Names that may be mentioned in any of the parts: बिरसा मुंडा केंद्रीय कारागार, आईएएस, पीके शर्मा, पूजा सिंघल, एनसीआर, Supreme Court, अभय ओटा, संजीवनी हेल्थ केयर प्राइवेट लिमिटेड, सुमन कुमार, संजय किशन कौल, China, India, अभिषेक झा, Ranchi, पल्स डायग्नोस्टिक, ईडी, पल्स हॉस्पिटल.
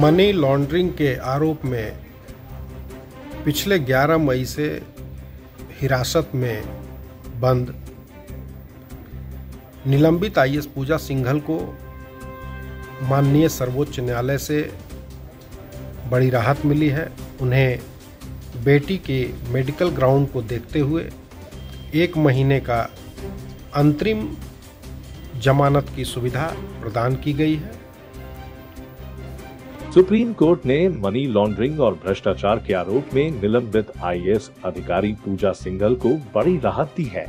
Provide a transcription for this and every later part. Money laundering के आरोप में पिछले 11 मई से हिरासत में बंद निलंबित आईएएस पूजा सिंघल को माननीय सर्वोच्च न्यायालय से बड़ी राहत मिली है। उन्हें बेटी के मेडिकल ग्राउंड को देखते हुए 1 महीने का अंतरिम जमानत की सुविधा प्रदान की गई है। सुप्रीम कोर्ट ने मनी लॉन्ड्रिंग और भ्रष्टाचार के आरोप में निलंबित आईएएस अधिकारी पूजा सिंघल को बड़ी राहत दी है।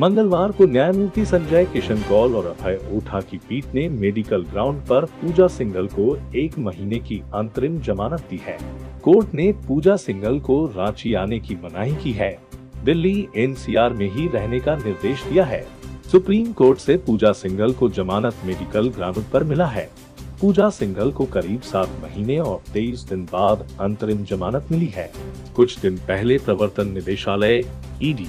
मंगलवार को न्यायमूर्ति संजय किशन कौल और अभय ओटा की पीठ ने मेडिकल ग्राउंड पर पूजा सिंघल को 1 महीने की अंतरिम जमानत दी है। कोर्ट ने पूजा सिंघल को रांची आने की मनाही की है, दिल्ली एनसीआर में ही रहने का निर्देश दिया है। सुप्रीम कोर्ट से पूजा सिंघल को जमानत मेडिकल ग्राउंड पर मिला है। पूजा सिंघल को करीब 7 महीने और 23 दिन बाद अंतरिम जमानत मिली है। कुछ दिन पहले प्रवर्तन निदेशालय ईडी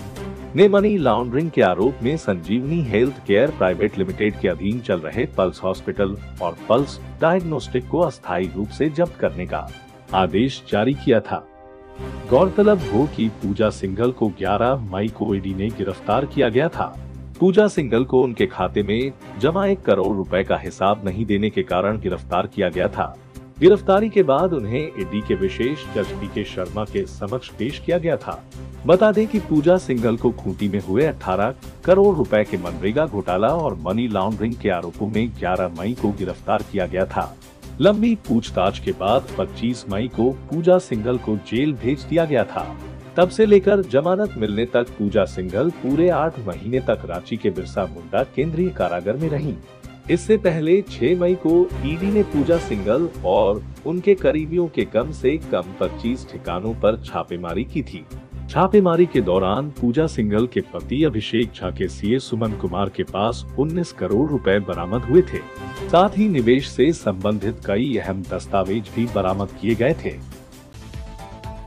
ने मनी लॉन्ड्रिंग के आरोप में संजीवनी हेल्थ केयर प्राइवेट लिमिटेड के अधीन चल रहे पल्स हॉस्पिटल और पल्स डायग्नोस्टिक को अस्थायी रूप से जब्त करने का आदेश जारी किया था। गौरतलब हो कि पूजा सिंघल को 11 मई को ईडी ने गिरफ्तार किया गया था। पूजा सिंघल को उनके खाते में जमा 1 करोड़ रुपए का हिसाब नहीं देने के कारण गिरफ्तार किया गया था। गिरफ्तारी के बाद उन्हें ईडी के विशेष जज पीके शर्मा के समक्ष पेश किया गया था। बता दें कि पूजा सिंघल को खूंटी में हुए 18 करोड़ रुपए के मनरेगा घोटाला और मनी लॉन्ड्रिंग के आरोपों में 11 मई को गिरफ्तार किया गया था। लंबी पूछताछ के बाद 25 मई को पूजा सिंघल को जेल भेज दिया गया था। तब से लेकर जमानत मिलने तक पूजा सिंघल पूरे 8 महीने तक रांची के बिरसा मुंडा केंद्रीय कारागार में रहीं। इससे पहले 6 मई को ईडी ने पूजा सिंघल और उनके करीबियों के कम से कम 25 ठिकानों पर छापेमारी की थी। छापेमारी के दौरान पूजा सिंघल के पति अभिषेक झा के सीए सुमन कुमार के पास 19 करोड़ रुपए बरामद हुए थे। साथ ही निवेश से संबंधित कई अहम दस्तावेज भी बरामद किए गए थे।